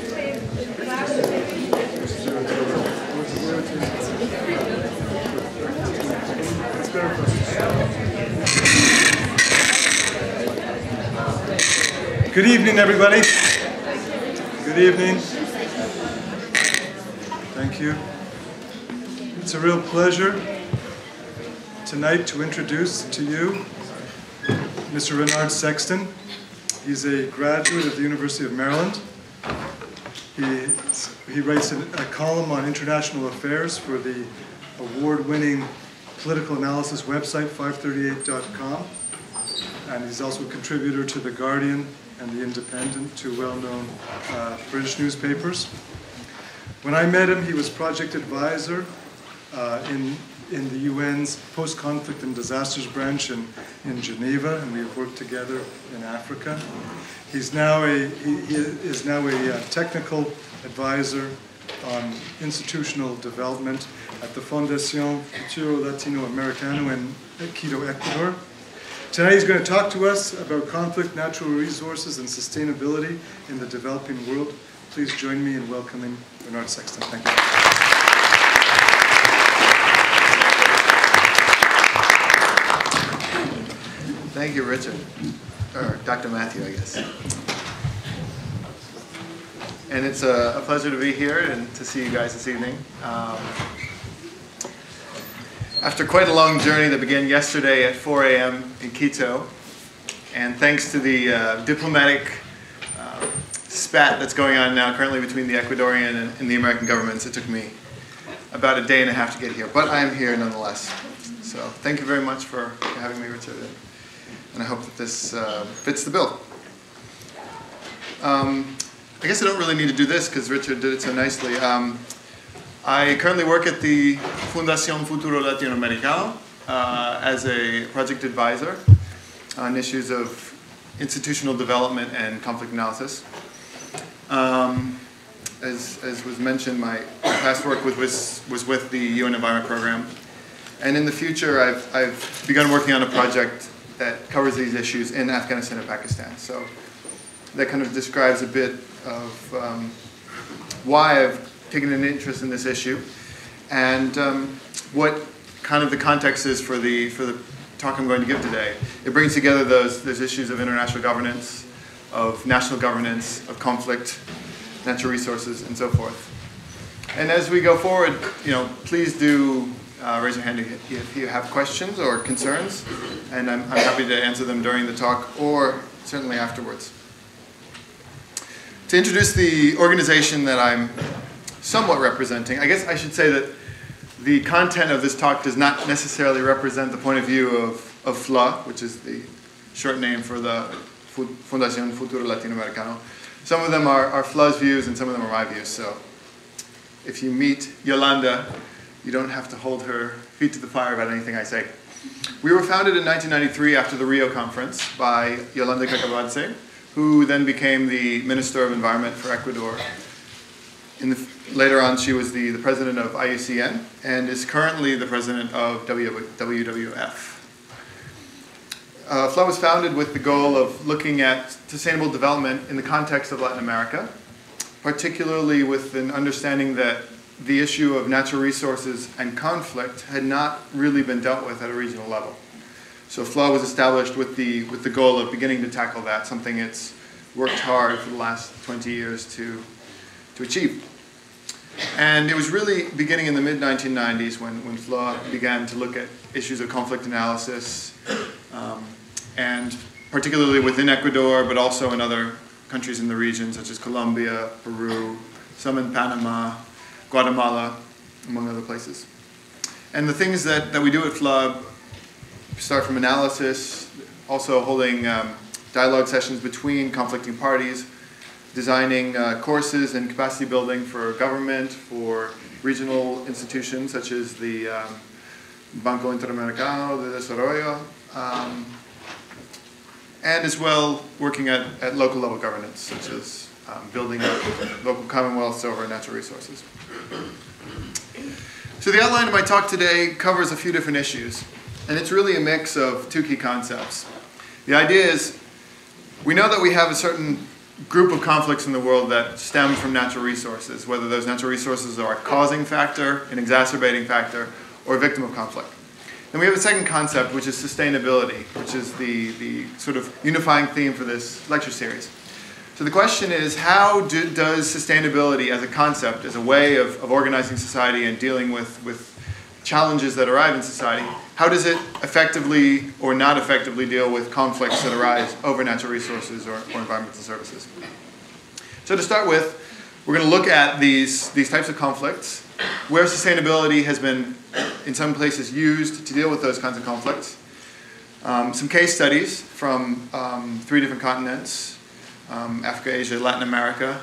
Good evening, everybody. Good evening. Thank you. It's a real pleasure tonight to introduce to you Mr. Renard Sexton. He's a graduate of the University of Maryland. He writes a column on international affairs for the award-winning political analysis website, FiveThirtyEight.com. And he's also a contributor to The Guardian and The Independent, two well-known British newspapers. When I met him, he was project advisor in the UN's post-conflict and disasters branch in Geneva, and we have worked together in Africa. He is now a technical advisor on institutional development at the Fundación Futuro Latinoamericano in Quito, Ecuador. Tonight he's going to talk to us about conflict, natural resources, and sustainability in the developing world. Please join me in welcoming Renard Sexton. Thank you. Thank you, Richard. Or Dr. Matthew, I guess. And it's a pleasure to be here and to see you guys this evening. After quite a long journey that began yesterday at 4 a.m. in Quito, and thanks to the diplomatic spat that's going on now currently between the Ecuadorian and the American governments, it took me about a day and a half to get here. But I am here nonetheless. So thank you very much for having me, Richard. And I hope that this fits the bill. I guess I don't really need to do this because Richard did it so nicely. I currently work at the Fundación Futuro Latinoamericano as a project advisor on issues of institutional development and conflict analysis. As was mentioned, my past work was with the UN Environment Program. And in the future, I've begun working on a project that covers these issues in Afghanistan and Pakistan. So that kind of describes a bit of why I've taken an interest in this issue, and what kind of the context is for the talk I'm going to give today. It brings together those issues of international governance, of national governance, of conflict, natural resources, and so forth. And as we go forward, you know, please do raise your hand if you have questions or concerns, and I'm happy to answer them during the talk or certainly afterwards. To introduce the organization that I'm somewhat representing, I guess I should say that the content of this talk does not necessarily represent the point of view of FLA, which is the short name for the Fundación Futuro Latinoamericano. Some of them are FLA's views and some of them are my views. So if you meet Yolanda, you don't have to hold her feet to the fire about anything I say. We were founded in 1993 after the Rio Conference by Yolanda Kakavadze, who then became the Minister of Environment for Ecuador. Later on, she was the president of IUCN and is currently the president of WWF. FLA was founded with the goal of looking at sustainable development in the context of Latin America, particularly with an understanding that the issue of natural resources and conflict had not really been dealt with at a regional level. So FLA was established with the goal of beginning to tackle that, something it's worked hard for the last 20 years to achieve. And it was really beginning in the mid-1990s when FLA began to look at issues of conflict analysis, and particularly within Ecuador, but also in other countries in the region, such as Colombia, Peru, some in Panama, Guatemala, among other places. And the things that we do at FLA start from analysis, also holding dialogue sessions between conflicting parties, designing courses and capacity building for government, for regional institutions such as the Banco Interamericano de Desarrollo, and as well working at local level governance, such as building up local commonwealths over natural resources. So the outline of my talk today covers a few different issues. And it's really a mix of two key concepts. The idea is, we know that we have a certain group of conflicts in the world that stem from natural resources, whether those natural resources are a causing factor, an exacerbating factor, or a victim of conflict. Then we have a second concept, which is sustainability, which is the sort of unifying theme for this lecture series. So the question is, how does sustainability as a concept, as a way of organizing society and dealing with challenges that arrive in society, how does it effectively or not effectively deal with conflicts that arise over natural resources or environmental services? So to start with, we're going to look at these types of conflicts, where sustainability has been in some places used to deal with those kinds of conflicts, some case studies from 3 different continents, Africa, Asia, Latin America,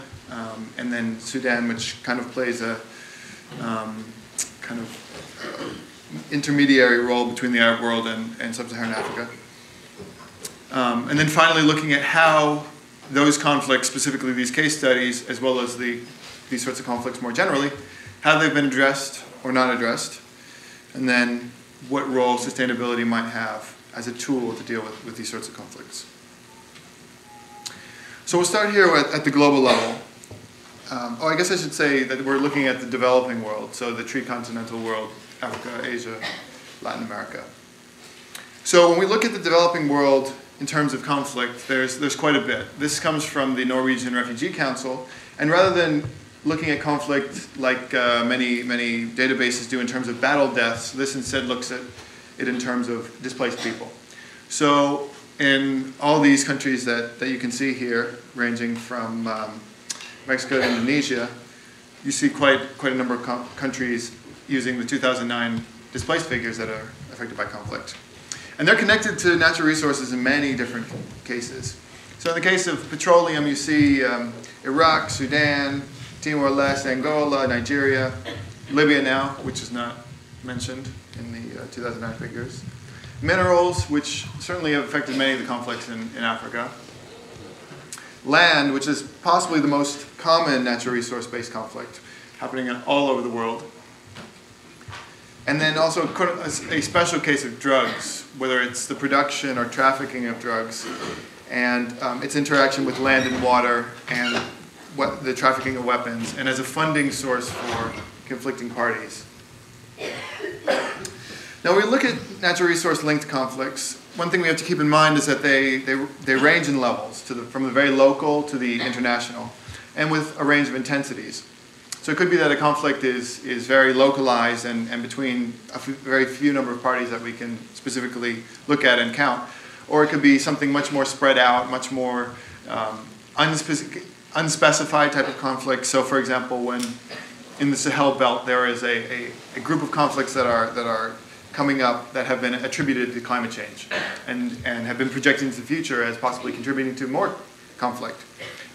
and then Sudan, which kind of plays a kind of intermediary role between the Arab world and sub-Saharan Africa. And then finally looking at how those conflicts, specifically these case studies, as well as these sorts of conflicts more generally, how they've been addressed or not addressed, and then what role sustainability might have as a tool to deal with these sorts of conflicts. So we'll start here at the global level. I guess I should say that we're looking at the developing world, so the tri-continental world, Africa, Asia, Latin America. So when we look at the developing world in terms of conflict, there's quite a bit. This comes from the Norwegian Refugee Council, and rather than looking at conflict like many databases do in terms of battle deaths, this instead looks at it in terms of displaced people. So in all these countries that you can see here, ranging from Mexico to Indonesia, you see quite a number of countries using the 2009 displaced figures that are affected by conflict. And they're connected to natural resources in many different cases. So in the case of petroleum, you see Iraq, Sudan, Timor-Leste, Angola, Nigeria, Libya now, which is not mentioned in the 2009 figures. Minerals, which certainly have affected many of the conflicts in Africa. Land, which is possibly the most common natural resource-based conflict, happening all over the world. And then also a special case of drugs, whether it's the production or trafficking of drugs, and its interaction with land and water, and the trafficking of weapons, and as a funding source for conflicting parties. Now, when we look at natural resource-linked conflicts, one thing we have to keep in mind is that they range in levels, from the very local to the international, and with a range of intensities. So it could be that a conflict is very localized and between a very few number of parties that we can specifically look at and count. Or it could be something much more spread out, much more unspecified type of conflict. So for example, when in the Sahel belt, there is a group of conflicts that are coming up that have been attributed to climate change and have been projected into the future as possibly contributing to more conflict.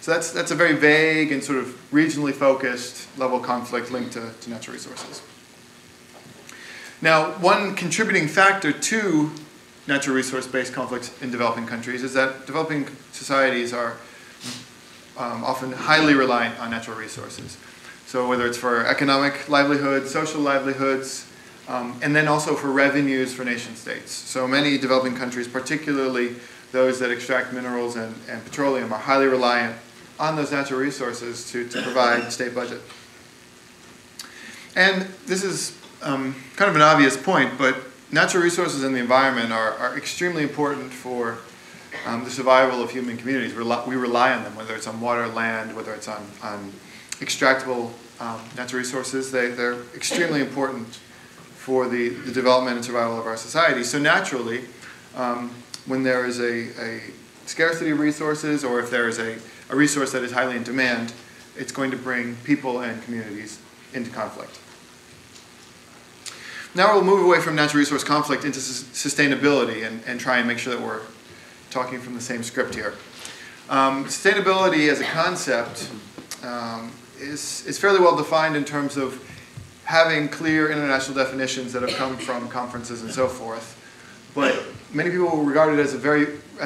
So that's a very vague and sort of regionally focused level of conflict linked to natural resources. Now, one contributing factor to natural resource-based conflicts in developing countries is that developing societies are often highly reliant on natural resources. So whether it's for economic livelihoods, social livelihoods, and then also for revenues for nation states. So many developing countries, particularly those that extract minerals and petroleum, are highly reliant on those natural resources to provide state budget. And this is kind of an obvious point, but natural resources and the environment are extremely important for the survival of human communities. We rely on them, whether it's on water, land, whether it's on extractable natural resources. They're extremely important for the development and survival of our society. So naturally, when there is a scarcity of resources, or if there is a resource that is highly in demand, it's going to bring people and communities into conflict. Now we'll move away from natural resource conflict into sustainability and try and make sure that we're talking from the same script here. Sustainability as a concept is fairly well defined in terms of having clear international definitions that have come from conferences and so forth. But many people regard it as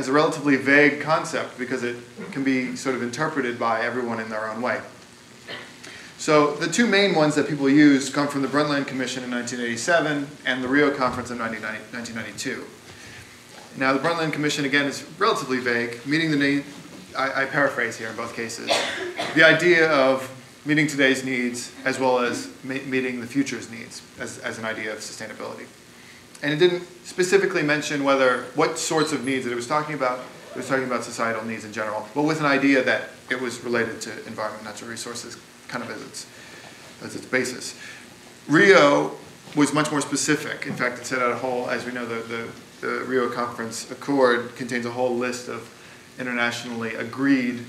a relatively vague concept because it can be sort of interpreted by everyone in their own way. So the two main ones that people use come from the Brundtland Commission in 1987 and the Rio Conference in 1992. Now the Brundtland Commission, again, is relatively vague, meeting the I paraphrase here in both cases, the idea of meeting today's needs as well as meeting the future's needs as an idea of sustainability. And it didn't specifically mention what sorts of needs that it was talking about. It was talking about societal needs in general, but with an idea that it was related to environment, natural resources, kind of as its basis. Rio was much more specific. In fact, it set out a whole, as we know, the Rio Conference Accord contains a whole list of internationally agreed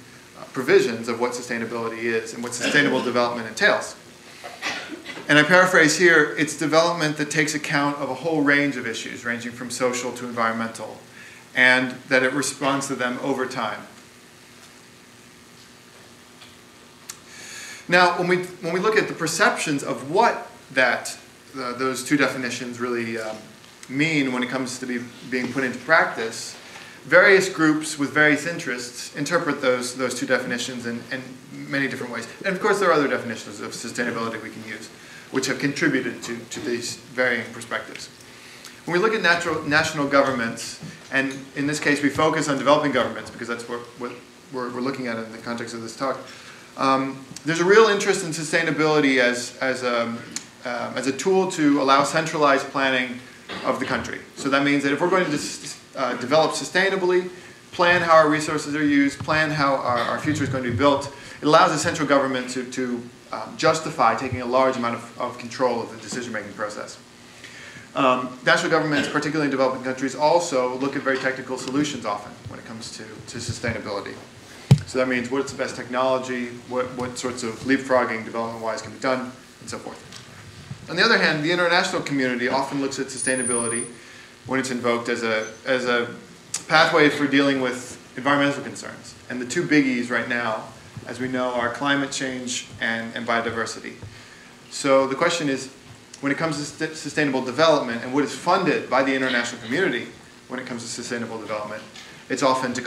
provisions of what sustainability is and what sustainable development entails. And I paraphrase here, it's development that takes account of a whole range of issues, ranging from social to environmental, and that it responds to them over time. Now, when we look at the perceptions of what those two definitions really mean when it comes to being put into practice, various groups with various interests interpret those two definitions in many different ways. And of course, there are other definitions of sustainability we can use, which have contributed to these varying perspectives. When we look at national governments, and in this case, we focus on developing governments because that's what we're looking at in the context of this talk. There's a real interest in sustainability as a tool to allow centralized planning of the country. So that means that if we're going to develop sustainably, plan how our resources are used, plan how our future is going to be built, it allows the central government to justify taking a large amount of control of the decision-making process. National governments, particularly in developing countries, also look at very technical solutions often when it comes to sustainability. So that means what's the best technology, what sorts of leapfrogging development-wise can be done, and so forth. On the other hand, the international community often looks at sustainability when it's invoked as a pathway for dealing with environmental concerns. And the two biggies right now, as we know, are climate change and biodiversity. So the question is, when it comes to sustainable development and what is funded by the international community when it comes to sustainable development, it's often to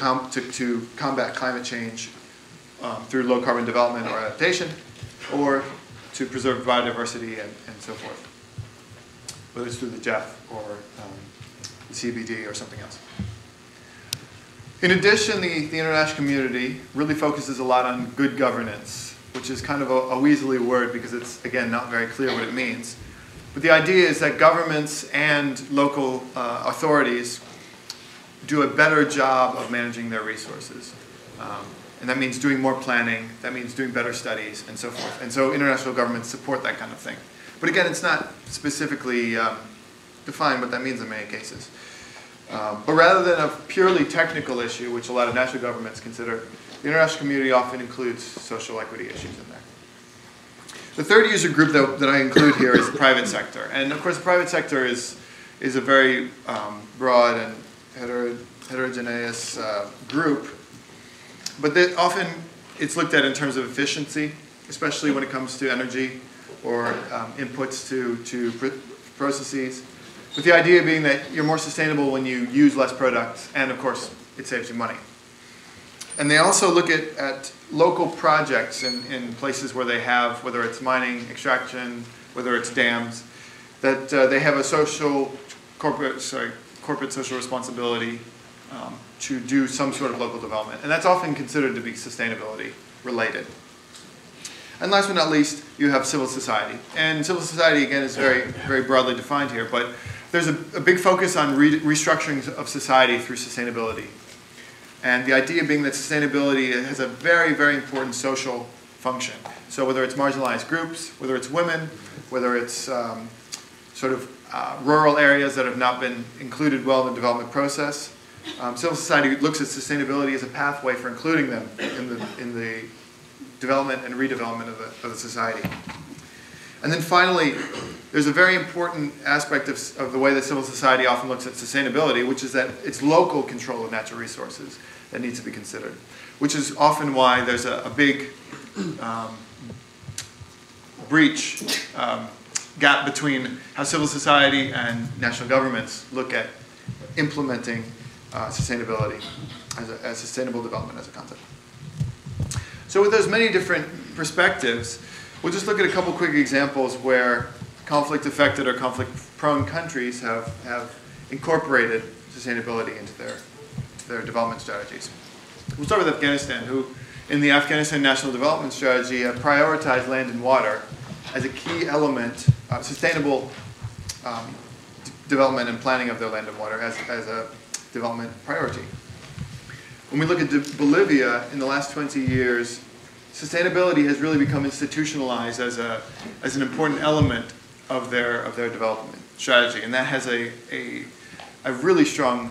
combat climate change through low carbon development or adaptation, or to preserve biodiversity and so forth, whether it's through the GEF or the CBD or something else. In addition, the international community really focuses a lot on good governance, which is kind of a weaselly word because it's, again, not very clear what it means. But the idea is that governments and local authorities do a better job of managing their resources. And that means doing more planning, that means doing better studies, and so forth. And so international governments support that kind of thing. But again, it's not specifically defined what that means in many cases. But rather than a purely technical issue, which a lot of national governments consider, the international community often includes social equity issues in there. The third user group that I include here is the private sector. And of course, the private sector is a very broad and heterogeneous group. But often it's looked at in terms of efficiency, especially when it comes to energy or inputs to processes, with the idea being that you're more sustainable when you use less products, and of course, it saves you money. And they also look at local projects in places where they have, whether it's mining, extraction, whether it's dams, that they have a corporate social responsibility to do some sort of local development. And that's often considered to be sustainability related. And last but not least, you have civil society. And civil society, again, is very, very broadly defined here, but there's a big focus on restructuring of society through sustainability. And the idea being that sustainability has a very, very important social function. So whether it's marginalized groups, whether it's women, whether it's rural areas that have not been included well in the development process, civil society looks at sustainability as a pathway for including them in the development and redevelopment of the society. And then finally, there's a very important aspect of the way that civil society often looks at sustainability, which is that it's local control of natural resources that needs to be considered, which is often why there's a big breach, gap between how civil society and national governments look at implementing sustainability as sustainable development as a concept. So with those many different perspectives, we'll just look at a couple quick examples where conflict-affected or conflict-prone countries have incorporated sustainability into their development strategies. We'll start with Afghanistan, who in the Afghanistan National Development Strategy prioritized land and water as a key element, sustainable development and planning of their land and water as a development priority. When we look at Bolivia, in the last 20 years, sustainability has really become institutionalized as an important element of their development strategy, and that has a really strong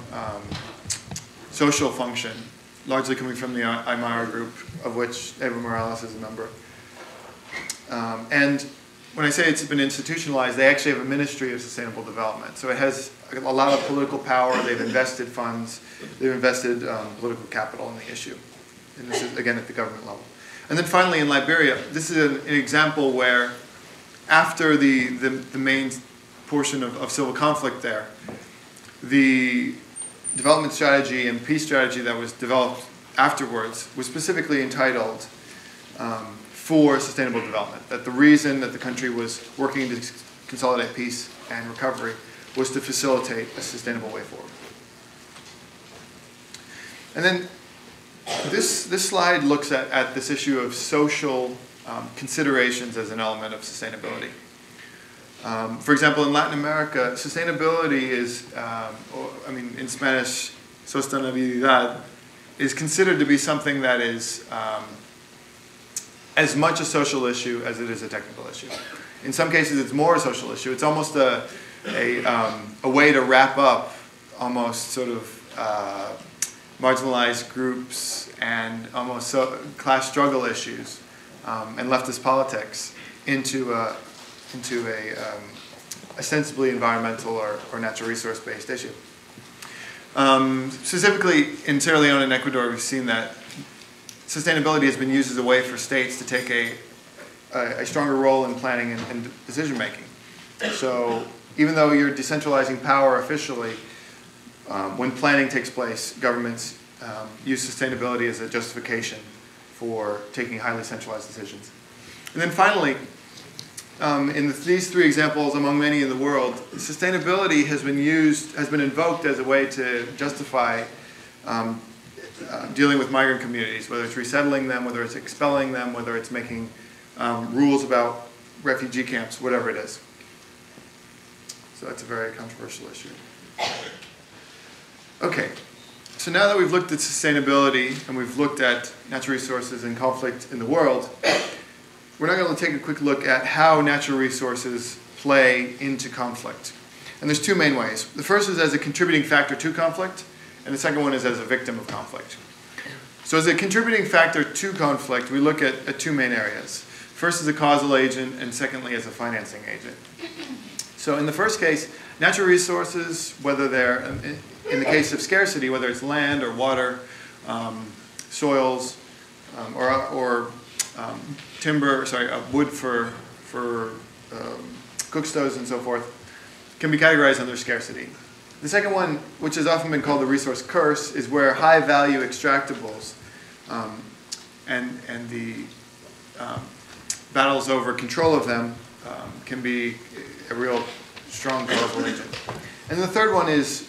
social function, largely coming from the Aymara group, of which Evo Morales is a member. And when I say it's been institutionalized, they actually have a Ministry of Sustainable Development. So it has a lot of political power. They've invested funds. They've invested political capital in the issue. And this is, again, at the government level. And then finally, in Liberia, this is an example where after the main portion of civil conflict there, the development strategy and peace strategy that was developed afterwards was specifically entitled for sustainable development, that the reason that the country was working to consolidate peace and recovery was to facilitate a sustainable way forward. And then this slide looks at this issue of social considerations as an element of sustainability. For example, in Latin America, sustainability is, I mean, in Spanish, sostenibilidad, is considered to be something that is as much a social issue as it is a technical issue. In some cases, it's more a social issue. It's almost a way to wrap up almost sort of marginalized groups and almost class struggle issues and leftist politics into a ostensibly environmental or natural resource-based issue. Specifically in Sierra Leone and Ecuador, we've seen that sustainability has been used as a way for states to take a stronger role in planning and decision-making. So even though you're decentralizing power officially, when planning takes place, governments use sustainability as a justification for taking highly centralized decisions. And then finally, in these three examples, among many in the world, sustainability has been used, has been invoked as a way to justify dealing with migrant communities, whether it's resettling them, whether it's expelling them, whether it's making rules about refugee camps, whatever it is. So that's a very controversial issue. Okay, so now that we've looked at sustainability and we've looked at natural resources and conflict in the world, we're now going to take a quick look at how natural resources play into conflict. And there's two main ways. The first is as a contributing factor to conflict, and the second one is as a victim of conflict. So as a contributing factor to conflict, we look at two main areas. First is a causal agent, and secondly as a financing agent. So in the first case, natural resources, whether they're, in the case of scarcity, whether it's land or water, soils, timber, wood for cook stoves and so forth, can be categorized under scarcity. The second one, which has often been called the resource curse, is where high-value extractables and the battles over control of them can be a real strong causal agent. And the third one is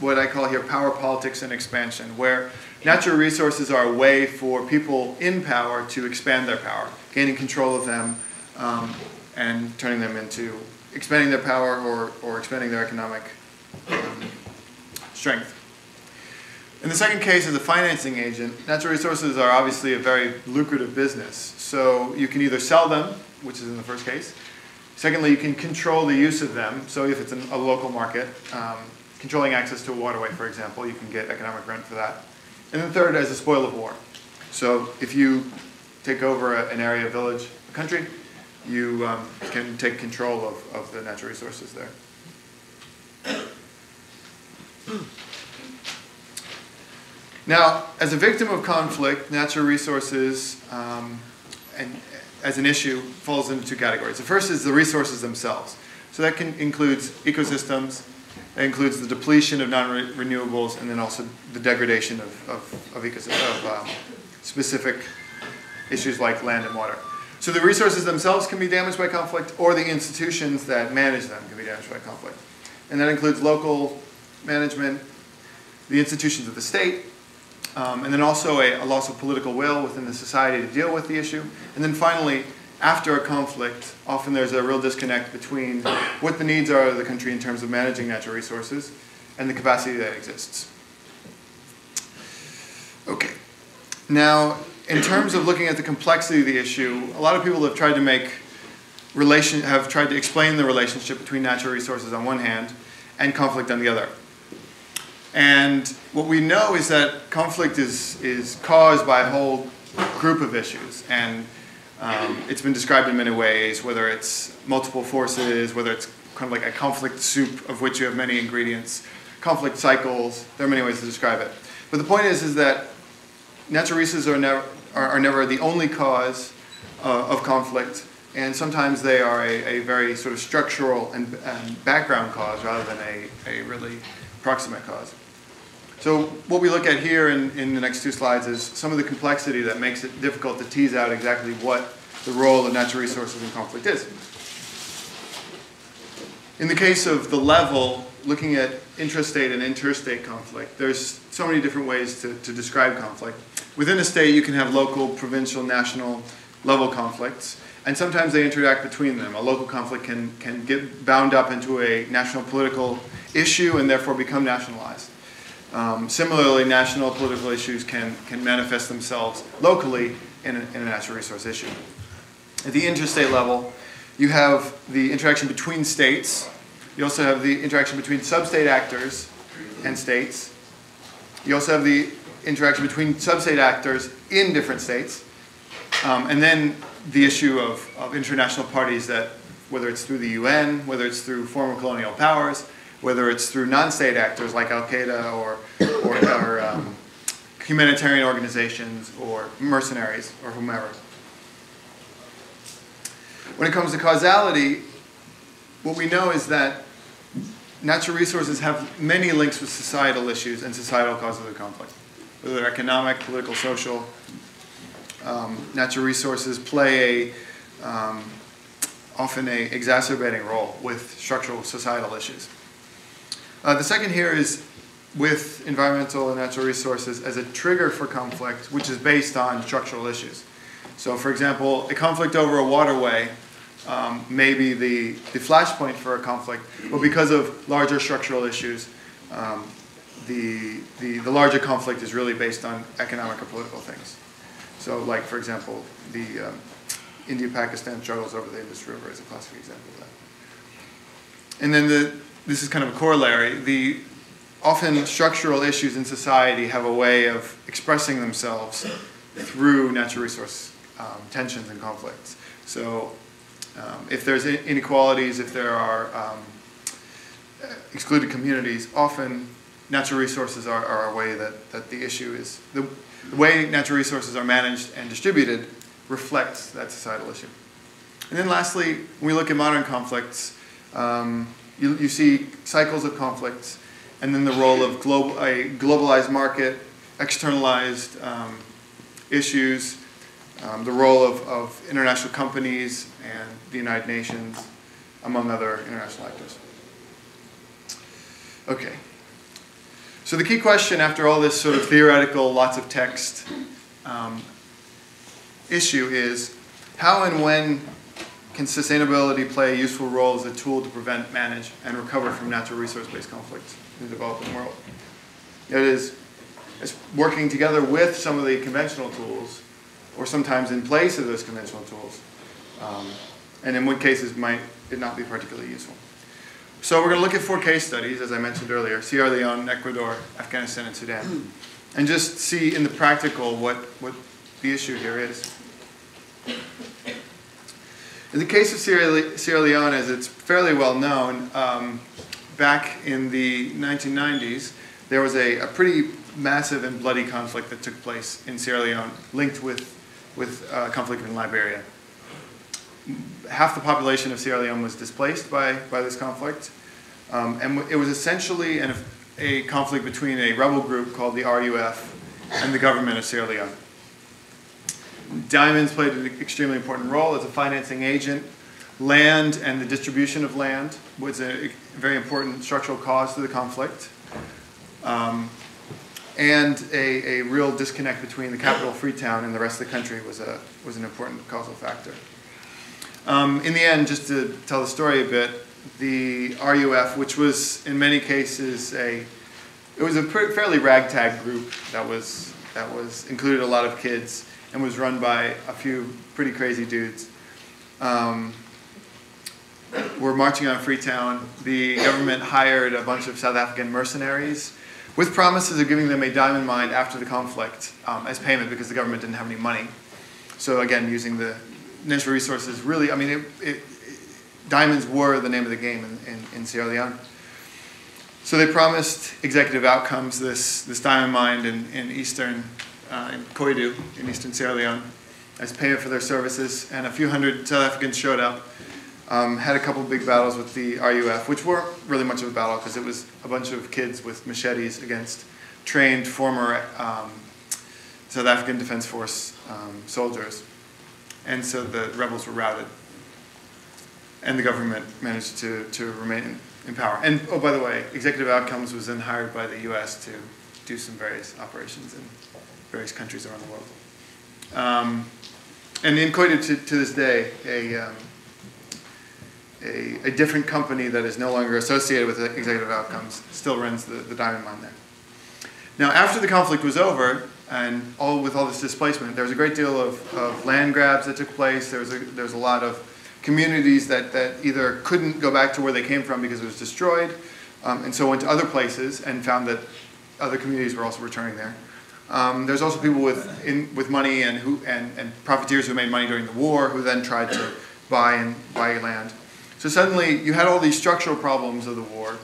what I call here power politics and expansion, where natural resources are a way for people in power to expand their power, gaining control of them and turning them into expanding their power or expanding their economic strength. In the second case, as a financing agent, natural resources are obviously a very lucrative business. So you can either sell them, which is in the first case. Secondly, you can control the use of them. So if it's in a local market, controlling access to a waterway, for example, you can get economic rent for that. And then third, as a spoil of war. So if you take over an area, a village, a country, you can take control of the natural resources there. Now, as a victim of conflict, natural resources and as an issue falls into two categories. The first is the resources themselves. So that includes ecosystems. It includes the depletion of non-renewables and then also the degradation of specific issues like land and water. So the resources themselves can be damaged by conflict, or the institutions that manage them can be damaged by conflict. And that includes local management, the institutions of the state, and then also a loss of political will within the society to deal with the issue. And then finally, after a conflict, often there's a real disconnect between what the needs are of the country in terms of managing natural resources and the capacity that exists. Okay. Now, in terms of looking at the complexity of the issue, a lot of people have tried to explain the relationship between natural resources on one hand and conflict on the other. And what we know is that conflict is caused by a whole group of issues, and it's been described in many ways, whether it's multiple forces, whether it's kind of like a conflict soup of which you have many ingredients, conflict cycles. There are many ways to describe it. But the point is that natural resources are never the only cause of conflict, and sometimes they are a very sort of structural and background cause rather than a really proximate cause. So what we look at here in the next two slides is some of the complexity that makes it difficult to tease out exactly what the role of natural resources in conflict is. In the case of the level, looking at intrastate and interstate conflict, there's so many different ways to describe conflict. Within a state, you can have local, provincial, national level conflicts, and sometimes they interact between them. A local conflict can get bound up into a national political issue and therefore become nationalized. Similarly, national political issues can manifest themselves locally in a natural resource issue. At the interstate level, you have the interaction between states. You also have the interaction between sub-state actors and states. You also have the interaction between sub-state actors in different states. And then the issue of international parties that, whether it's through the UN, whether it's through former colonial powers, whether it's through non-state actors like Al-Qaeda or humanitarian organizations or mercenaries or whomever. When it comes to causality, what we know is that natural resources have many links with societal issues and societal causes of conflict, whether they're economic, political, social. Natural resources play often an exacerbating role with structural societal issues. The second here is with environmental and natural resources as a trigger for conflict, which is based on structural issues. So, for example, a conflict over a waterway may be the flashpoint for a conflict, but because of larger structural issues, the larger conflict is really based on economic or political things. So, like, for example, the India-Pakistan struggles over the Indus River is a classic example of that. And then this is kind of a corollary. The often structural issues in society have a way of expressing themselves through natural resource tensions and conflicts. So if there's inequalities, if there are excluded communities, often natural resources are a way that the issue is, the way natural resources are managed and distributed reflects that societal issue. And then lastly, when we look at modern conflicts, you see cycles of conflicts and then the role of a globalized market, externalized issues, the role of international companies and the United Nations, among other international actors. Okay. So the key question after all this sort of theoretical, lots of text issue is, how and when can sustainability play a useful role as a tool to prevent, manage, and recover from natural resource-based conflicts in the developing world? It is it's working together with some of the conventional tools, or sometimes in place of those conventional tools, and in what cases might it not be particularly useful. So we're going to look at four case studies, as I mentioned earlier, Sierra Leone, Ecuador, Afghanistan, and Sudan, and just see in the practical what the issue here is. In the case of Sierra Leone, as it's fairly well known, back in the 1990s, there was a pretty massive and bloody conflict that took place in Sierra Leone, linked with conflict in Liberia. Half the population of Sierra Leone was displaced by this conflict, and it was essentially a conflict between a rebel group called the RUF and the government of Sierra Leone. Diamonds played an extremely important role as a financing agent. Land and the distribution of land was a very important structural cause to the conflict. and a real disconnect between the capital, Freetown, and the rest of the country was an important causal factor. In the end, just to tell the story a bit, the RUF, which was in many cases a fairly ragtag group that included a lot of kids and was run by a few pretty crazy dudes. Were marching on Freetown. The government hired a bunch of South African mercenaries with promises of giving them a diamond mine after the conflict as payment, because the government didn't have any money. So again, using the natural resources, really, I mean, diamonds were the name of the game in Sierra Leone. So they promised Executive Outcomes this diamond mine in Koidu, in eastern Sierra Leone, as payment for their services, and a few hundred South Africans showed up. Had a couple big battles with the RUF, which weren't really much of a battle because it was a bunch of kids with machetes against trained former South African Defense Force soldiers. And so the rebels were routed. And the government managed to remain in power. And, oh, by the way, Executive Outcomes was then hired by the US to do some various operations in various countries around the world. And in Koidu, to this day, a different company that is no longer associated with Executive Outcomes still runs the diamond mine there. Now, after the conflict was over, and with all this displacement, there was a great deal of land grabs that took place. There was a lot of communities that either couldn't go back to where they came from because it was destroyed, and so went to other places and found that other communities were also returning there. There's also people with money and profiteers who made money during the war who then tried to buy land. So suddenly you had all these structural problems of the war.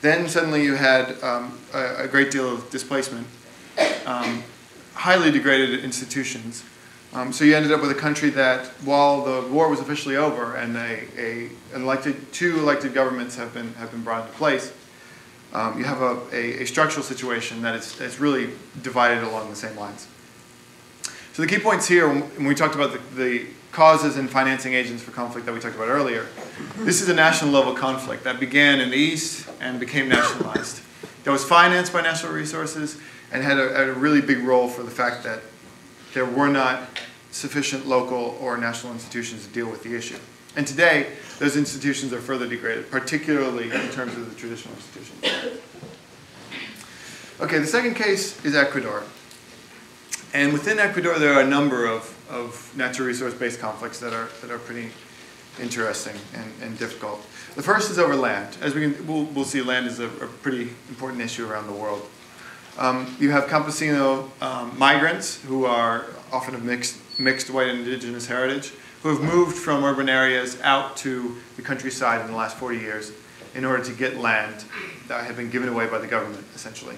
Then suddenly you had a great deal of displacement, highly degraded institutions. So you ended up with a country that, while the war was officially over and two elected governments have been brought into place, you have a structural situation that is really divided along the same lines. So the key points here, when we talked about the causes and financing agents for conflict that we talked about earlier, this is a national level conflict that began in the East and became nationalized. That was financed by national resources and had a really big role for the fact that there were not sufficient local or national institutions to deal with the issue. And today, those institutions are further degraded, particularly in terms of the traditional institutions. Okay, the second case is Ecuador. And within Ecuador, there are a number of natural resource-based conflicts that are pretty interesting and difficult. The first is over land. As we'll see, land is a pretty important issue around the world. You have campesino migrants who are often of mixed white and indigenous heritage, who have moved from urban areas out to the countryside in the last 40 years in order to get land that had been given away by the government, essentially.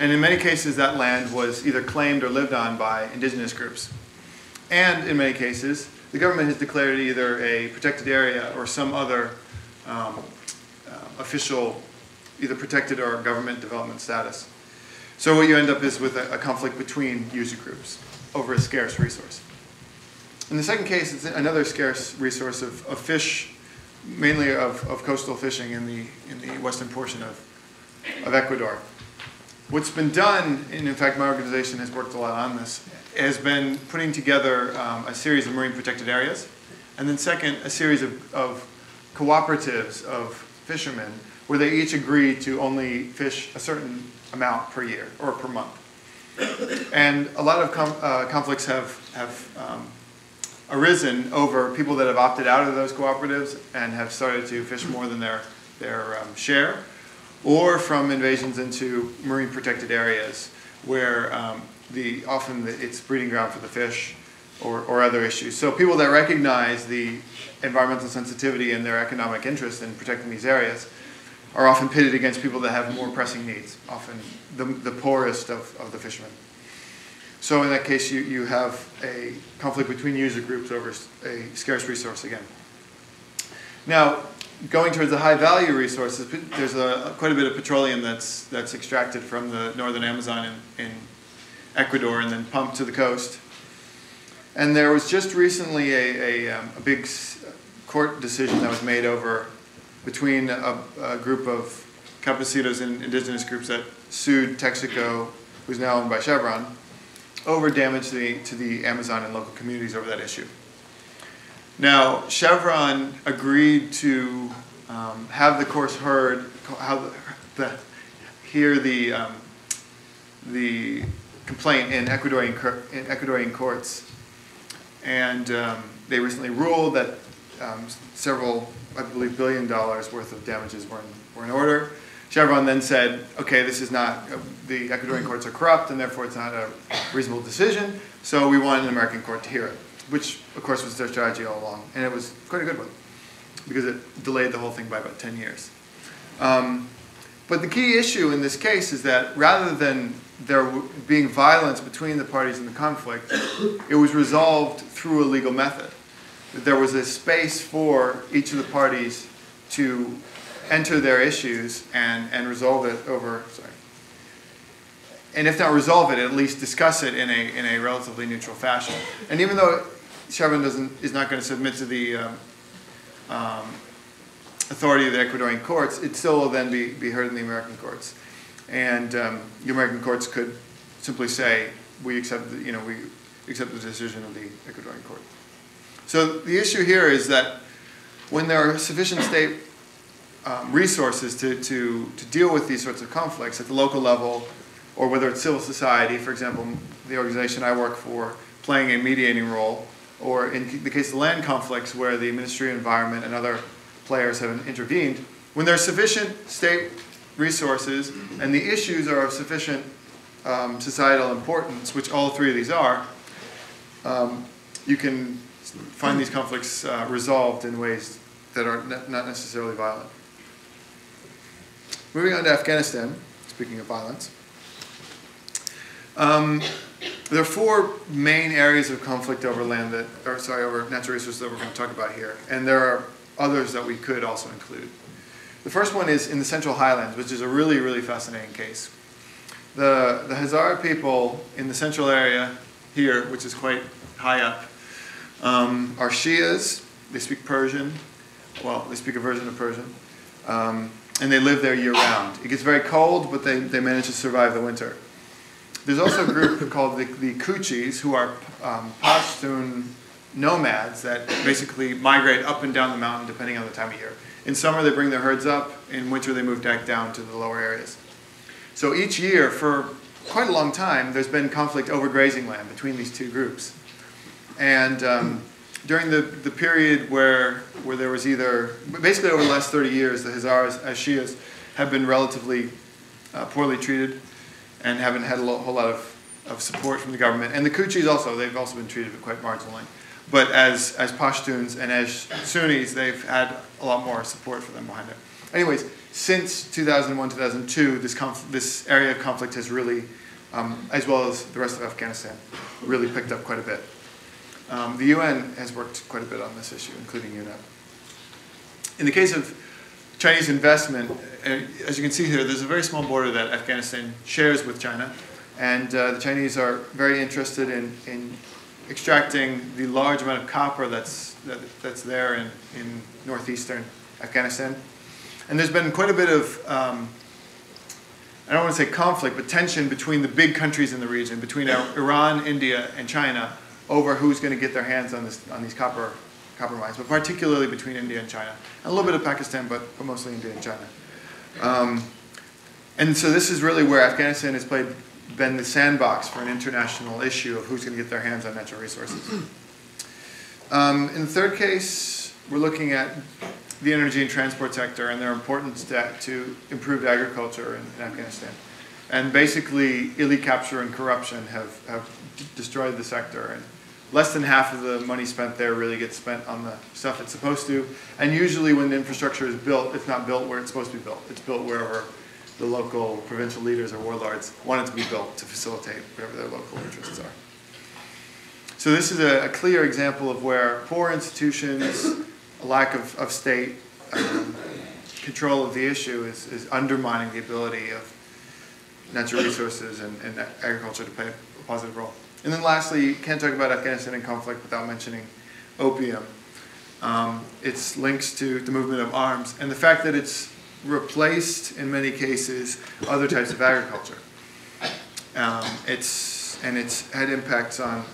And in many cases, that land was either claimed or lived on by indigenous groups. And in many cases, the government has declared either a protected area or some other official, either protected or government development status. So what you end up is with a conflict between user groups over a scarce resource. In the second case, it's another scarce resource of fish, mainly of coastal fishing in the western portion of Ecuador. What's been done, and in fact my organization has worked a lot on this, has been putting together a series of marine protected areas, and then second, a series of cooperatives of fishermen where they each agree to only fish a certain amount per year or per month. And a lot of conflicts have arisen over people that have opted out of those cooperatives and have started to fish more than their share, or from invasions into marine protected areas where often it's breeding ground for the fish or other issues. So people that recognize the environmental sensitivity and their economic interest in protecting these areas are often pitted against people that have more pressing needs, often the poorest of the fishermen. So in that case, you have a conflict between user groups over a scarce resource again. Now, going towards the high-value resources, there's quite a bit of petroleum that's extracted from the northern Amazon in Ecuador and then pumped to the coast. And there was just recently a big court decision that was made over between a group of campesinos and indigenous groups that sued Texaco who's now owned by Chevron, over damage to the Amazon and local communities over that issue. Now, Chevron agreed to have the course heard, hear the complaint in Ecuadorian courts, and they recently ruled that several, I believe, $1 billion worth of damages were in order. Chevron then said, okay, this is not, the Ecuadorian courts are corrupt, and therefore it's not a reasonable decision, so we want an American court to hear it, which, of course, was their strategy all along, and it was quite a good one, because it delayed the whole thing by about 10 years. But the key issue in this case is that rather than there being violence between the parties in the conflict, it was resolved through a legal method. There was a space for each of the parties to enter their issues and resolve it over, sorry, and if not resolve it, at least discuss it in a relatively neutral fashion. And even though Chevron is not going to submit to the authority of the Ecuadorian courts, it still will then be heard in the American courts. And the American courts could simply say, we accept the, we accept the decision of the Ecuadorian court. So the issue here is that when there are sufficient state resources to deal with these sorts of conflicts at the local level, or whether it's civil society, for example, the organization I work for playing a mediating role, or in the case of land conflicts where the Ministry of Environment and other players have intervened, when there's sufficient state resources and the issues are of sufficient societal importance, which all three of these are, you can find these conflicts resolved in ways that are not necessarily violent. Moving on to Afghanistan, speaking of violence. There are four main areas of conflict over land that, or sorry, over natural resources that we're going to talk about here, and there are others that we could also include. The first one is in the Central Highlands, which is a really, really fascinating case. The Hazara people in the central area here, which is quite high up, are Shias. They speak Persian. Well, they speak a version of Persian. And they live there year-round. It gets very cold, but they manage to survive the winter. There's also a group called the Kuchis, who are Pashtun nomads that basically migrate up and down the mountain depending on the time of year. In summer, they bring their herds up. In winter, they move back down to the lower areas. So each year, for quite a long time, there's been conflict over grazing land between these two groups. And during the period where there was either, basically over the last 30 years, the Hazaras as Shias have been relatively poorly treated and haven't had a whole lot of support from the government. And the Kuchis also, they've also been treated quite marginally. But as Pashtuns and as Sunnis, they've had a lot more support for them behind it. Anyways, since 2001, 2002, this area of conflict has really, as well as the rest of Afghanistan, really picked up quite a bit. The UN has worked quite a bit on this issue, including UNEP. In the case of Chinese investment, as you can see here, there's a very small border that Afghanistan shares with China, and the Chinese are very interested in extracting the large amount of copper that's there in northeastern Afghanistan. And there's been quite a bit of, I don't want to say conflict, but tension between the big countries in the region, between Iran, India, and China, over who's going to get their hands on these copper mines, but particularly between India and China, and a little bit of Pakistan, but mostly India and China. And so this is really where Afghanistan has been the sandbox for an international issue of who's going to get their hands on natural resources. In the third case, we're looking at the energy and transport sector and their importance to improved agriculture in Afghanistan. And basically, illicit capture and corruption have destroyed the sector. And less than half of the money spent there really gets spent on the stuff it's supposed to. And usually when the infrastructure is built, it's not built where it's supposed to be built. It's built wherever the local provincial leaders or warlords want it to be built to facilitate whatever their local interests are. So this is a clear example of where poor institutions, a lack of state control of the issue is undermining the ability of natural resources and agriculture to play a positive role. And then lastly, you can't talk about Afghanistan and conflict without mentioning opium. Its links to the movement of arms and the fact that it's replaced, in many cases, other types of agriculture. It's had impacts on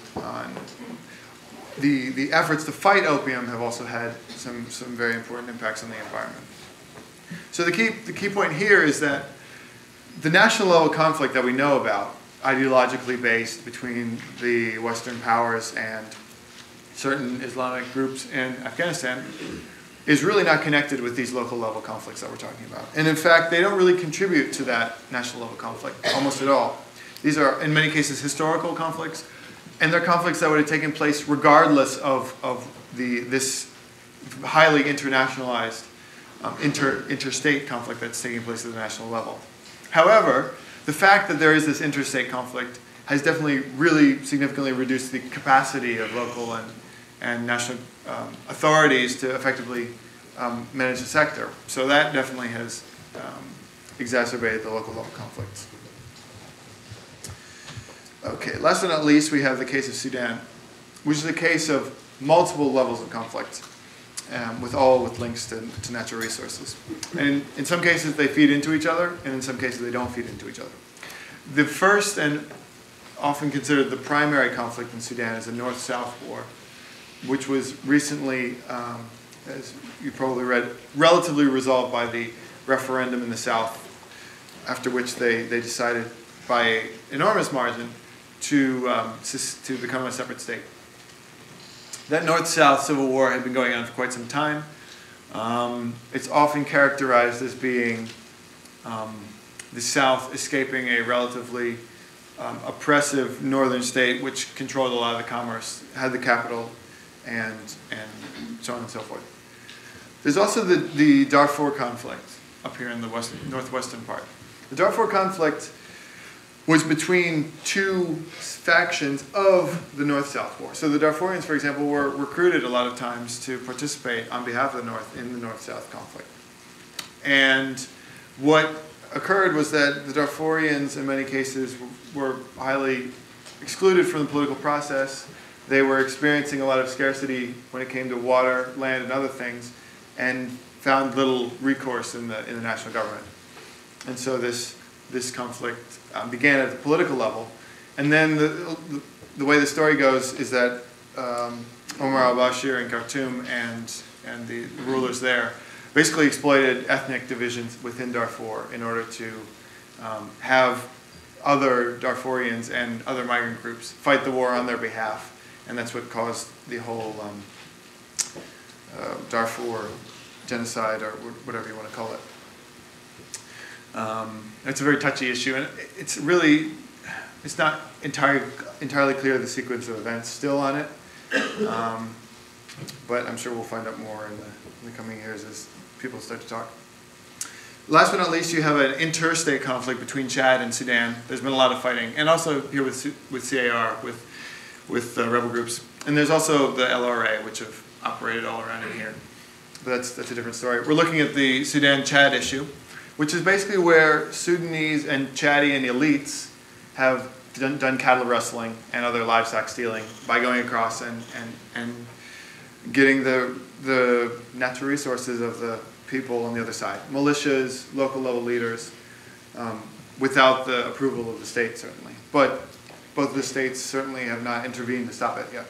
the efforts to fight opium have also had some very important impacts on the environment. So the key point here is that the national level conflict that we know about, ideologically based between the Western powers and certain Islamic groups in Afghanistan, is really not connected with these local level conflicts that we're talking about. And in fact, they don't really contribute to that national level conflict almost at all. These are, in many cases, historical conflicts, and they're conflicts that would have taken place regardless of this highly internationalized interstate conflict that's taking place at the national level. However, the fact that there is this interstate conflict has definitely really significantly reduced the capacity of local and national authorities to effectively manage the sector. So that definitely has exacerbated the local level conflicts. Okay, last but not least, we have the case of Sudan, which is a case of multiple levels of conflict, with links to natural resources. And in some cases, they feed into each other, and in some cases, they don't feed into each other. The first and often considered the primary conflict in Sudan is the North-South War, which was recently, as you probably read, relatively resolved by the referendum in the South, after which they decided by an enormous margin to become a separate state. That North-South civil war had been going on for quite some time. It's often characterized as being the South escaping a relatively oppressive northern state, which controlled a lot of the commerce, had the capital, and so on and so forth. There's also the Darfur conflict up here in the northwestern part. The Darfur conflict was between two factions of the North-South War. So the Darfurians, for example, were recruited a lot of times to participate on behalf of the North in the North-South conflict. And what occurred was that the Darfurians, in many cases, were highly excluded from the political process. They were experiencing a lot of scarcity when it came to water, land, and other things, and found little recourse in the national government. And so this conflict began at the political level. And then the way the story goes is that Omar al-Bashir in Khartoum and the rulers there basically exploited ethnic divisions within Darfur in order to have other Darfurians and other migrant groups fight the war on their behalf. And that's what caused the whole Darfur genocide, or whatever you want to call it. It's a very touchy issue, and it's not entirely clear the sequence of events still on it, but I'm sure we'll find out more in the coming years as people start to talk. Last but not least, you have an interstate conflict between Chad and Sudan. There's been a lot of fighting, and also here with CAR, with rebel groups, and there's also the LRA, which have operated all around in here. But that's a different story. We're looking at the Sudan-Chad issue, which is basically where Sudanese and Chadian elites have done cattle rustling and other livestock stealing by going across and getting the natural resources of the people on the other side. Militias, local level leaders, without the approval of the state, certainly. But both the states certainly have not intervened to stop it yet.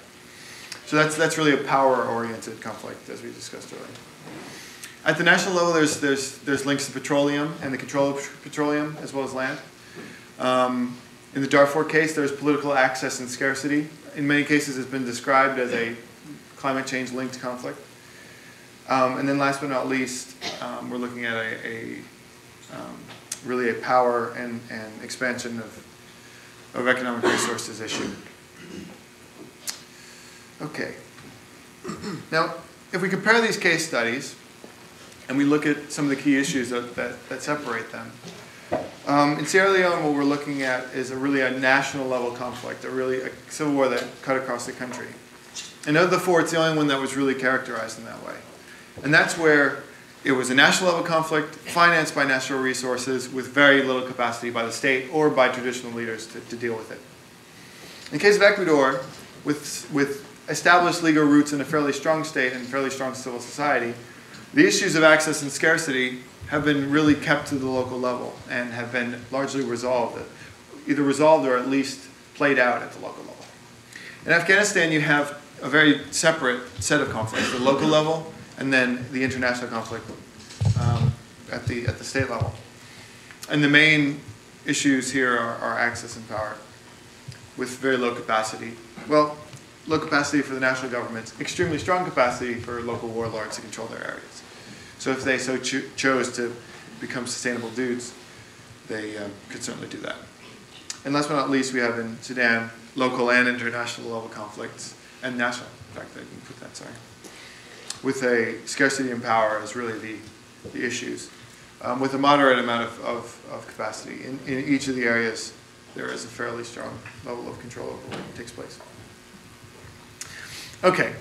So that's really a power-oriented conflict, as we discussed earlier. At the national level, there's links to petroleum and the control of petroleum, as well as land. In the Darfur case, there's political access and scarcity. In many cases, it's been described as a climate change-linked conflict. And then last but not least, we're looking at really a power and expansion of economic resources issue. Okay. Now, if we compare these case studies, and we look at some of the key issues that separate them. In Sierra Leone, what we're looking at is a national level conflict, a civil war that cut across the country. And of the four, it's the only one that was really characterized in that way. And that's where it was a national level conflict financed by natural resources with very little capacity by the state or by traditional leaders to deal with it. In the case of Ecuador, with established legal roots in a fairly strong state and fairly strong civil society, the issues of access and scarcity have been really kept to the local level and have been largely resolved either resolved or at least played out at the local level. In Afghanistan, you have a very separate set of conflicts, the local level and then the international conflict at the state level. And the main issues here are access and power with very low capacity. Well, low capacity for the national governments, extremely strong capacity for local warlords to control their areas. So if they so chose to become sustainable dudes, they could certainly do that. And last but not least, we have in Sudan local and international level conflicts, and national, in fact, I didn't put that, sorry, with a scarcity in power is really the issues. With a moderate amount of capacity. In each of the areas, there is a fairly strong level of control over what takes place. Okay,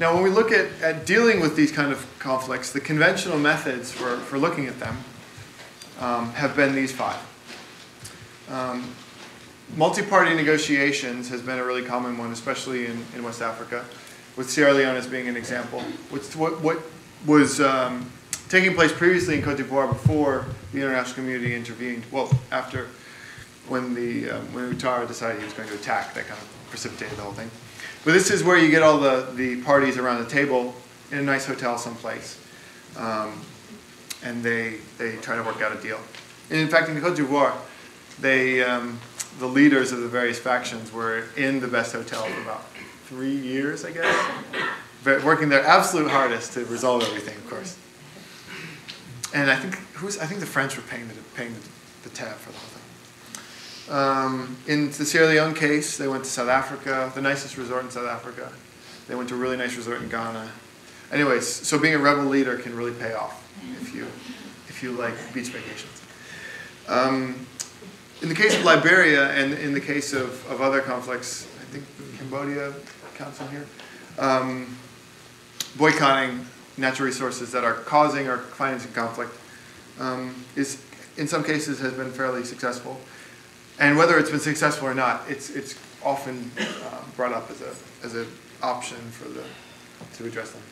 now when we look at dealing with these kind of conflicts, the conventional methods for looking at them have been these five. Multi-party negotiations has been a really common one, especially in West Africa, with Sierra Leone as being an example. What was taking place previously in Côte d'Ivoire before the international community intervened, well, after when Ouattara decided he was going to attack, that kind of precipitated the whole thing. But this is where you get all the parties around the table in a nice hotel someplace, and they try to work out a deal. And in fact, in Côte d'Ivoire, the leaders of the various factions were in the best hotel for about 3 years, I guess, working their absolute hardest to resolve everything, of course. And I think the French were paying the tab for the whole thing. In the Sierra Leone case, they went to South Africa, the nicest resort in South Africa. They went to a really nice resort in Ghana. Anyways, so being a rebel leader can really pay off if you like beach vacations. In the case of Liberia and in the case of other conflicts, I think Cambodia counts in here, boycotting natural resources that are causing or financing conflict is, in some cases, has been fairly successful. And whether it's been successful or not, it's often brouut up as an option to address them.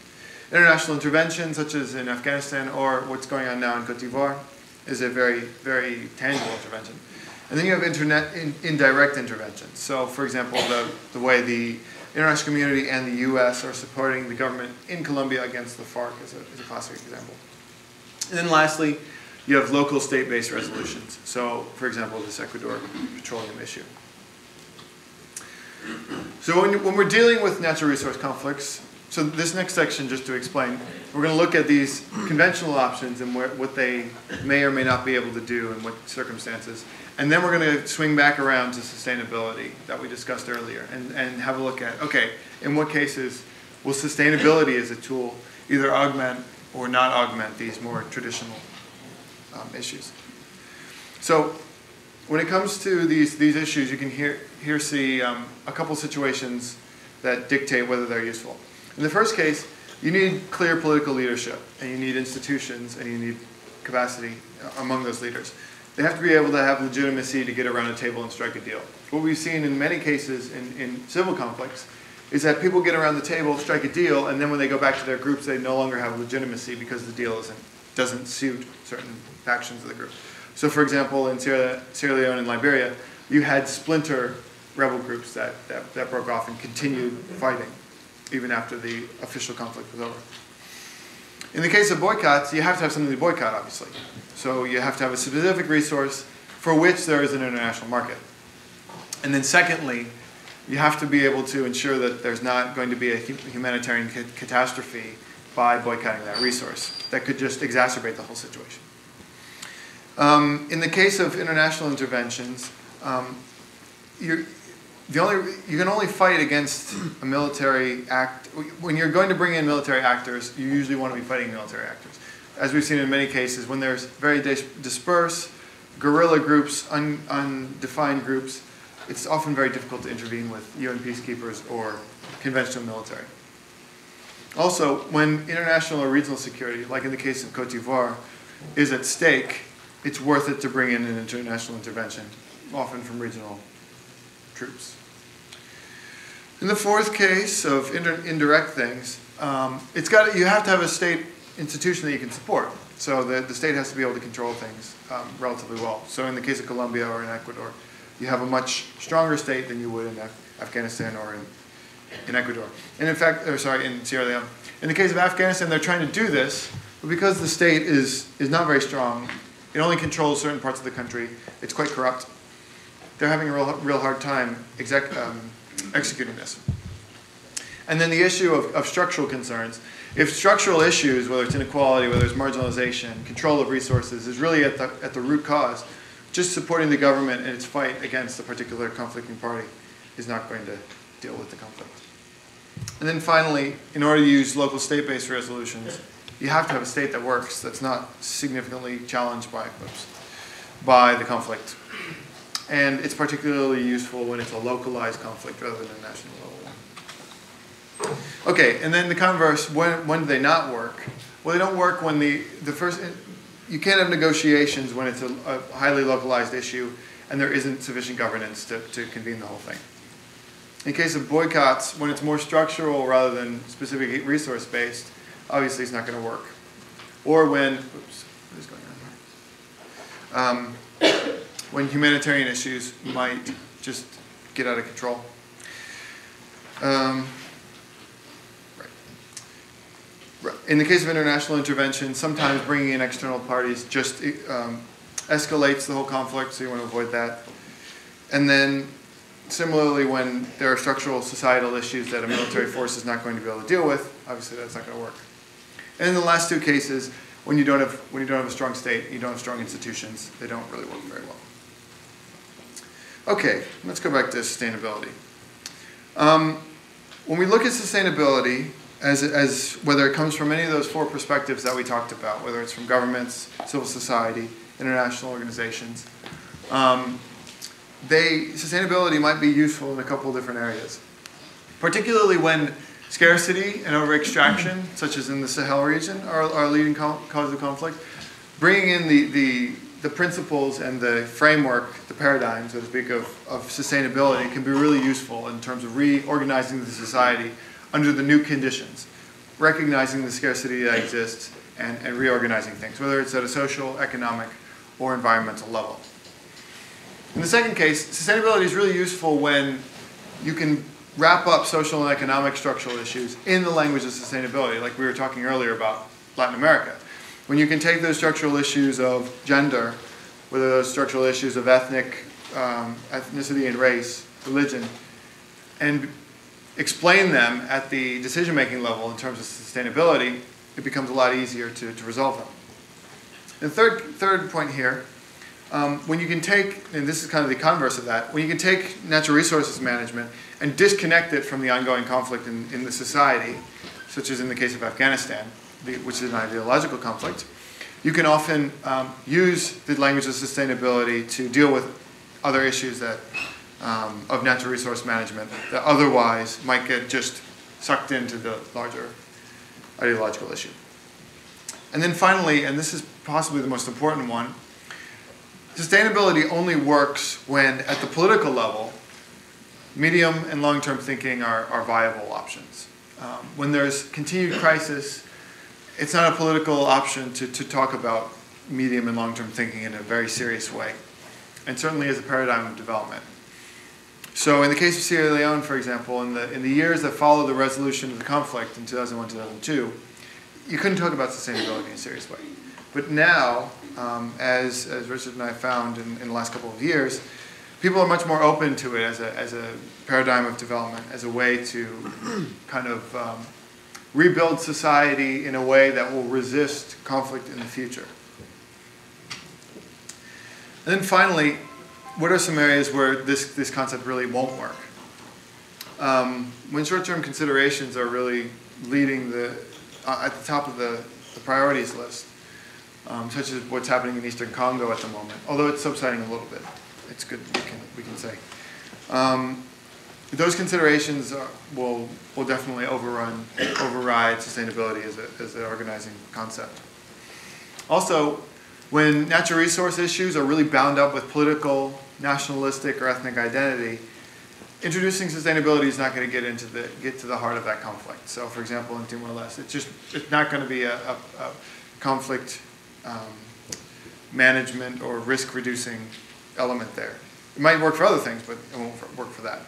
International intervention, such as in Afghanistan or what's going on now in Côte d'Ivoire, is a very, very tangible intervention. And then you have indirect intervention. So, for example, the way the international community and the U.S. are supporting the government in Colombia against the FARC is a classic example. And then lastly, you have local state-based resolutions. So, for example, this Ecuador petroleum issue. So when we're dealing with natural resource conflicts, so this next section, just to explain, we're going to look at these conventional options and what they may or may not be able to do in what circumstances. And then we're going to swing back around to sustainability that we discussed earlier and have a look at, okay, in what cases will sustainability as a tool either augment or not augment these more traditional issues. So when it comes to these issues, you can here see a couple situations that dictate whether they're useful. In the first case, you need clear political leadership, and you need institutions, and you need capacity among those leaders. They have to be able to have legitimacy to get around a table and strike a deal. What we've seen in many cases in civil conflicts is that people get around the table, strike a deal, and then when they go back to their groups, they no longer have legitimacy because the deal doesn't suit certain factions of the group. So for example, in Sierra Leone and Liberia, you had splinter rebel groups that broke off and continued fighting even after the official conflict was over. In the case of boycotts, you have to have something to boycott, obviously. So you have to have a specific resource for which there is an international market. And then secondly, you have to be able to ensure that there's not going to be a humanitarian catastrophe by boycotting that resource. That could just exacerbate the whole situation. In the case of international interventions, you can only fight against a military act. When you're going to bring in military actors, you usually want to be fighting military actors. As we've seen in many cases, when there's very dispersed guerrilla groups, undefined groups, it's often very difficult to intervene with UN peacekeepers or conventional military. Also, when international or regional security, like in the case of Côte d'Ivoire, is at stake, it's worth it to bring in an international intervention, often from regional troops. In the fourth case of indirect things, you have to have a state institution that you can support. So the state has to be able to control things relatively well. So in the case of Colombia or in Ecuador, you have a much stronger state than you would in Afghanistan or in Ecuador. And in fact, or sorry, in Sierra Leone. In the case of Afghanistan, they're trying to do this, but because the state is not very strong, it only controls certain parts of the country, it's quite corrupt, they're having a real hard time executing this. And then the issue of structural concerns. If structural issues, whether it's inequality, whether it's marginalization, control of resources, is really at the root cause, just supporting the government in its fight against a particular conflicting party is not going to deal with the conflict. And then finally, in order to use local state-based resolutions, you have to have a state that works, that's not significantly challenged by the conflict. And it's particularly useful when it's a localized conflict rather than a national level one. Okay, and then the converse, when do they not work? Well, they don't work when the first, you can't have negotiations when it's a highly localized issue and there isn't sufficient governance to convene the whole thing. In case of boycotts, when it's more structural rather than specific resource-based, obviously it's not going to work. Or when, oops, what is going on here? When humanitarian issues might just get out of control. Right. In the case of international intervention, sometimes bringing in external parties just escalates the whole conflict, so you want to avoid that. And then similarly, when there are structural societal issues that a military force is not going to be able to deal with, obviously that's not going to work. And in the last two cases, when you don't have a strong state, you don't have strong institutions, they don't really work very well. Okay, let's go back to sustainability. When we look at sustainability, as whether it comes from any of those four perspectives that we talked about, whether it's from governments, civil society, international organizations, sustainability might be useful in a couple of different areas. Particularly when scarcity and over-extraction, such as in the Sahel region, are leading cause of conflict, bringing in the principles and the framework, the paradigm, so to speak, of sustainability can be really useful in terms of reorganizing the society under the new conditions, recognizing the scarcity that exists and reorganizing things, whether it's at a social, economic, or environmental level. In the second case, sustainability is really useful when you can wrap up social and economic structural issues in the language of sustainability, like we were talking earlier about Latin America. When you can take those structural issues of gender, whether those structural issues of ethnicity and race, religion, and explain them at the decision-making level in terms of sustainability, it becomes a lot easier to resolve them. And third point here, when you can take, and this is kind of the converse of that, when you can take natural resources management and disconnect it from the ongoing conflict in the society, such as in the case of Afghanistan, which is an ideological conflict, you can often use the language of sustainability to deal with other issues that, of natural resource management that otherwise might get just sucked into the larger ideological issue. And then finally, and this is possibly the most important one, sustainability only works when, at the political level, medium and long-term thinking are viable options. When there's continued crisis, it's not a political option to talk about medium and long-term thinking in a very serious way, and certainly as a paradigm of development. So in the case of Sierra Leone, for example, in the years that followed the resolution of the conflict in 2001-2002, you couldn't talk about sustainability in a serious way. But now, as Richard and I found in the last couple of years, people are much more open to it as a paradigm of development, as a way to kind of rebuild society in a way that will resist conflict in the future. And then finally, what are some areas where this concept really won't work? When short-term considerations are really leading at the top of the priorities list, such as what's happening in Eastern Congo at the moment, although it's subsiding a little bit, it's good we can say. Those considerations will definitely override sustainability as an organizing concept. Also, when natural resource issues are really bound up with political, nationalistic, or ethnic identity, introducing sustainability is not going to get to the heart of that conflict. So, for example, in Timor-Leste, it's not going to be a conflict management or risk reducing element there. It might work for other things, but it won't work for that.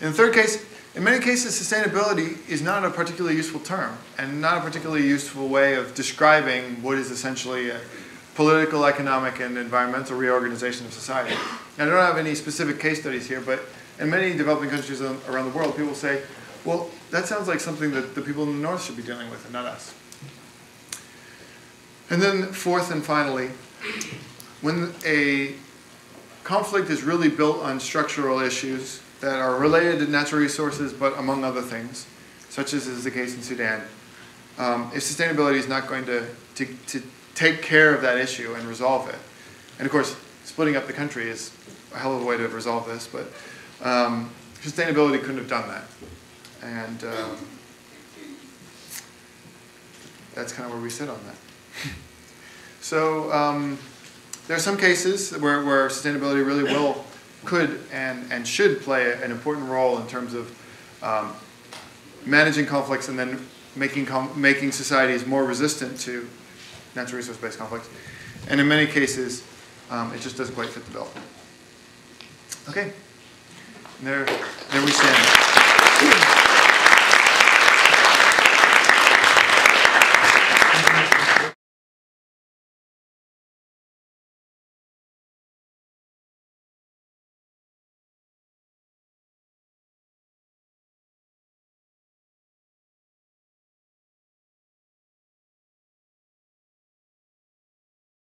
In the third case, in many cases, sustainability is not a particularly useful term and not a particularly useful way of describing what is essentially a political, economic, and environmental reorganization of society. Now, I don't have any specific case studies here, but in many developing countries around the world, people say, well, that sounds like something that the people in the North should be dealing with and not us. And then fourth and finally, when a conflict is really built on structural issues that are related to natural resources, but among other things, such as is the case in Sudan, if sustainability is not going to take care of that issue and resolve it, and of course, splitting up the country is a hell of a way to resolve this, but sustainability couldn't have done that. And that's kind of where we sit on that. So there are some cases where sustainability really will, could, and should play an important role in terms of managing conflicts and then making societies more resistant to natural resource-based conflicts. And in many cases, it just doesn't quite fit the bill. Okay. And there we stand.